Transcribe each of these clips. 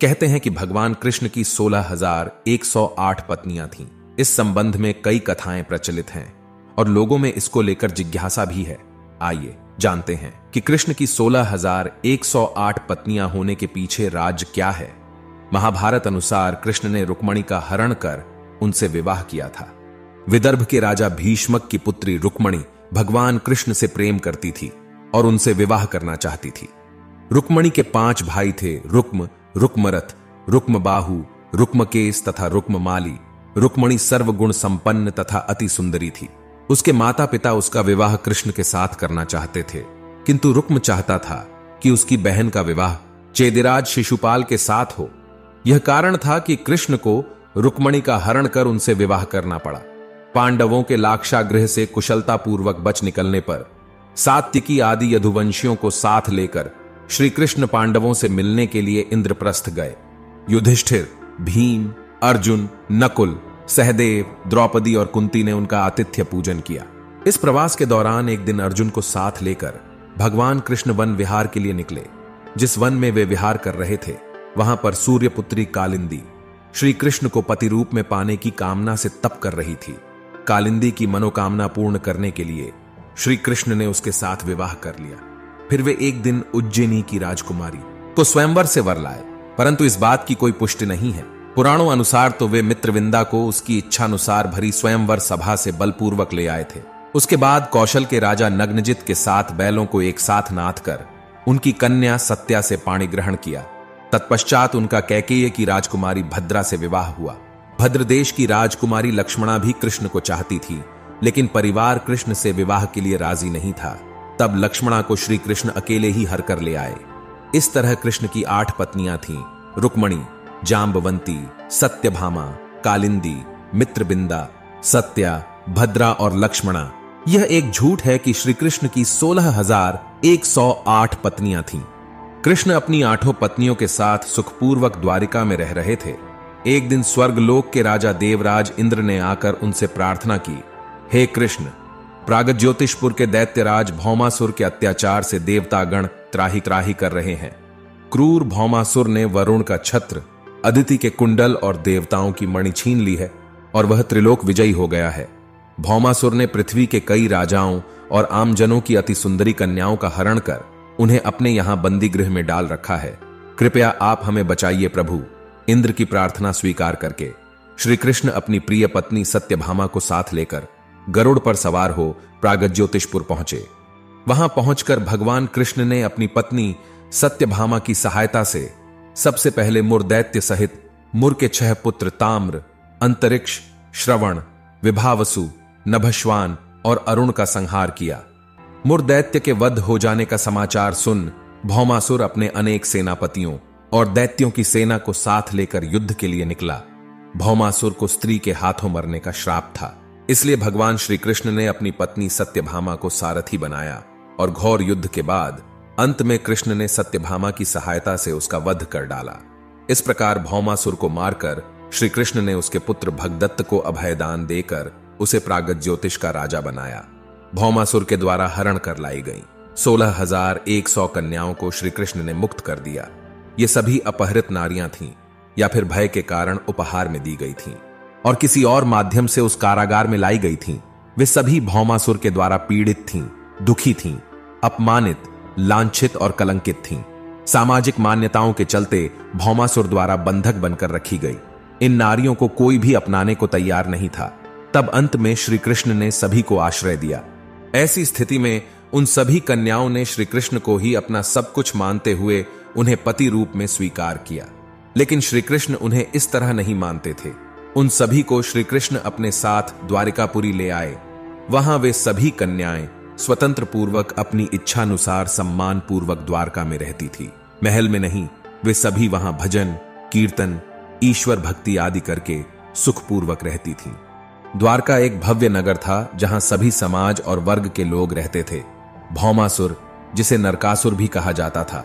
कहते हैं कि भगवान कृष्ण की 16,108 पत्नियां थीं। इस संबंध में कई कथाएं प्रचलित हैं और लोगों में इसको लेकर जिज्ञासा भी है। आइए जानते हैं कि कृष्ण की 16,108 पत्नियां होने के पीछे राज क्या है। महाभारत अनुसार कृष्ण ने रुक्मणी का हरण कर उनसे विवाह किया था। विदर्भ के राजा भीष्मक की पुत्री रुक्मणी भगवान कृष्ण से प्रेम करती थी और उनसे विवाह करना चाहती थी। रुक्मणी के 5 भाई थे, रुक्म, रुक्मरत, रुक्मबाहु, रुक्मकेश तथा रुक्माली। रुक्मणी सर्वगुण संपन्न तथा अति सुंदरी थी। उसके माता पिता उसका विवाह कृष्ण के साथ करना चाहते थे, किंतु रुक्म चाहता था कि उसकी बहन का विवाह चेदिराज शिशुपाल के साथ हो। यह कारण था कि कृष्ण को रुक्मणी का हरण कर उनसे विवाह करना पड़ा। पांडवों के लाक्षागृह से कुशलतापूर्वक बच निकलने पर सात्यकी आदि यदुवंशियों को साथ लेकर श्री कृष्ण पांडवों से मिलने के लिए इंद्रप्रस्थ गए। युधिष्ठिर, भीम, अर्जुन, नकुल, सहदेव, द्रौपदी और कुंती ने उनका आतिथ्य पूजन किया। इस प्रवास के दौरान एक दिन अर्जुन को साथ लेकर भगवान कृष्ण वन विहार के लिए निकले। जिस वन में वे विहार कर रहे थे वहां पर सूर्यपुत्री कालिंदी श्री कृष्ण को पति रूप में पाने की कामना से तप कर रही थी। कालिंदी की मनोकामना पूर्ण करने के लिए श्री कृष्ण ने उसके साथ विवाह कर लिया। फिर वे एक दिन उज्जैनी की राजकुमारी को स्वयंवर से वर लाए, परंतु इस बात की कोई पुष्टि नहीं है। पुराणों अनुसार तो वे मित्रविंदा को उसकी इच्छानुसार भरी स्वयंवर सभा से बलपूर्वक ले आए थे। उसके बाद कौशल के राजा नग्नजित के साथ बैलों को एक साथ नाथ कर उनकी कन्या सत्या से पाणी ग्रहण किया। तत्पश्चात उनका कैकेय की राजकुमारी भद्रा से विवाह हुआ। भद्रदेश की राजकुमारी लक्ष्मणा भी कृष्ण को चाहती थी, लेकिन परिवार कृष्ण से विवाह के लिए राजी नहीं था। तब लक्ष्मणा को श्री कृष्ण अकेले ही हर कर ले आए। इस तरह कृष्ण की 8 पत्नियां थीं, रुक्मणी, जाम्बवंती, सत्यभामा, कालिंदी, मित्रविंदा, सत्या, भद्रा और लक्ष्मणा। यह एक झूठ है कि श्री कृष्ण की 16,108 पत्नियां थीं। कृष्ण अपनी 8 पत्नियों के साथ सुखपूर्वक द्वारिका में रह रहे थे। एक दिन स्वर्गलोक के राजा देवराज इंद्र ने आकर उनसे प्रार्थना की, हे कृष्ण, प्राग ज्योतिषपुर के दैत्यराज भौमासुर के अत्याचार से देवतागण त्राही त्राही कर रहे हैं। क्रूर भौमासुर ने वरुण का छत्र, अदिति के कुंडल और देवताओं की मणि छीन ली है और वह त्रिलोक विजयी हो गया है। भौमासुर ने पृथ्वी के कई राजाओं और आमजनों की अति सुंदरी कन्याओं का हरण कर उन्हें अपने यहां बंदी गृह में डाल रखा है। कृपया आप हमें बचाइए प्रभु। इंद्र की प्रार्थना स्वीकार करके श्री कृष्ण अपनी प्रिय पत्नी सत्यभामा को साथ लेकर गरुड़ पर सवार हो प्राग ज्योतिषपुर पहुंचे। वहां पहुंचकर भगवान कृष्ण ने अपनी पत्नी सत्यभामा की सहायता से सबसे पहले मुरदैत्य सहित मुर के 6 पुत्र ताम्र, अंतरिक्ष, श्रवण, विभावसु, नभश्वान और अरुण का संहार किया। मुरदैत्य के वध हो जाने का समाचार सुन भौमासुर अपने अनेक सेनापतियों और दैत्यों की सेना को साथ लेकर युद्ध के लिए निकला। भौमासुर को स्त्री के हाथों मरने का श्राप था, इसलिए भगवान श्री कृष्ण ने अपनी पत्नी सत्यभामा को सारथी बनाया और घोर युद्ध के बाद अंत में कृष्ण ने सत्यभामा की सहायता से उसका वध कर डाला। इस प्रकार भौमासुर को मारकर श्री कृष्ण ने उसके पुत्र भगदत्त को अभयदान देकर उसे प्रागज्योतिष का राजा बनाया। भौमासुर के द्वारा हरण कर लाई गई 16,100 कन्याओं को श्री कृष्ण ने मुक्त कर दिया। ये सभी अपहृत नारियां थीं या फिर भय के कारण उपहार में दी गई थीं और किसी और माध्यम से उस कारागार में लाई गई थीं। वे सभी भौमासुर के द्वारा पीड़ित थीं, दुखी थीं, अपमानित, लांछित और कलंकित थीं। सामाजिक मान्यताओं के चलते भौमासुर द्वारा बंधक बनकर रखी गई। इन नारियों को कोई भी अपनाने को तैयार नहीं था। तब अंत में श्री कृष्ण ने सभी को आश्रय दिया। ऐसी स्थिति में उन सभी कन्याओं ने श्री कृष्ण को ही अपना सब कुछ मानते हुए उन्हें पति रूप में स्वीकार किया, लेकिन श्री कृष्ण उन्हें इस तरह नहीं मानते थे। उन सभी को श्री कृष्ण अपने साथ द्वारिकापुरी ले आए। वहां वे सभी कन्याएं स्वतंत्र पूर्वक अपनी इच्छानुसार सम्मान पूर्वक द्वारका में रहती थी, महल में नहीं। वे सभी वहां भजन, कीर्तन, ईश्वर भक्ति आदि करके सुखपूर्वक रहती थी। द्वारका एक भव्य नगर था जहां सभी समाज और वर्ग के लोग रहते थे। भौमासुर, जिसे नरकासुर भी कहा जाता था,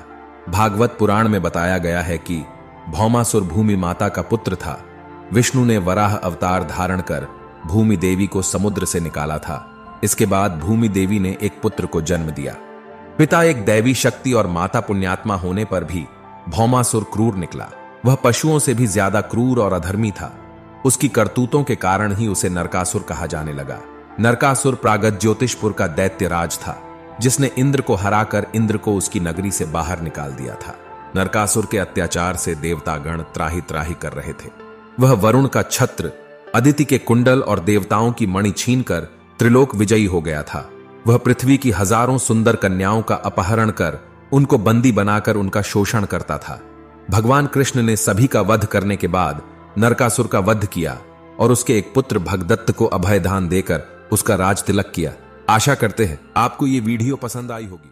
भागवत पुराण में बताया गया है कि भौमासुर भूमि माता का पुत्र था। विष्णु ने वराह अवतार धारण कर भूमि देवी को समुद्र से निकाला था। इसके बाद भूमि देवी ने एक पुत्र को जन्म दिया। पिता एक दैवी शक्ति और माता पुण्यात्मा होने पर भी भौमासुर क्रूर निकला। वह पशुओं से भी ज्यादा क्रूर और अधर्मी था। उसकी करतूतों के कारण ही उसे नरकासुर कहा जाने लगा। नरकासुर प्राग ज्योतिषपुर का दैत्यराज था, जिसने इंद्र को हराकर इंद्र को उसकी नगरी से बाहर निकाल दिया था। नरकासुर के अत्याचार से देवतागण त्राही त्राही कर रहे थे। वह वरुण का छत्र, अदिति के कुंडल और देवताओं की मणि छीनकर त्रिलोक विजयी हो गया था। वह पृथ्वी की हजारों सुंदर कन्याओं का अपहरण कर उनको बंदी बनाकर उनका शोषण करता था। भगवान कृष्ण ने सभी का वध करने के बाद नरकासुर का वध किया और उसके एक पुत्र भगदत्त को अभयदान देकर उसका राज तिलक किया। आशा करते हैं आपको ये वीडियो पसंद आई होगी।